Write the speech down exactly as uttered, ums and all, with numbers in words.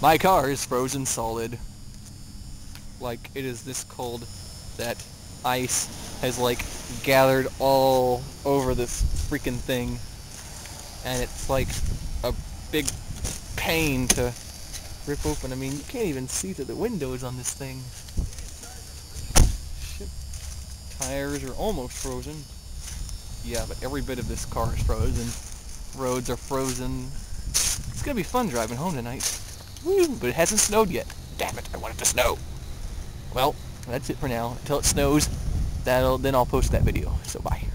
My car is frozen solid. Like, it is this cold that ice has, like, gathered all over this freaking thing. And it's, like, a big pain to rip open. I mean, you can't even see through the windows on this thing. Shit. Tires are almost frozen. Yeah, but every bit of this car is frozen. Roads are frozen. It's gonna be fun driving home tonight. Woo, but it hasn't snowed yet. Damn it, I want it to snow. Well, that's it for now. Until it snows, that'll then I'll post that video. So bye.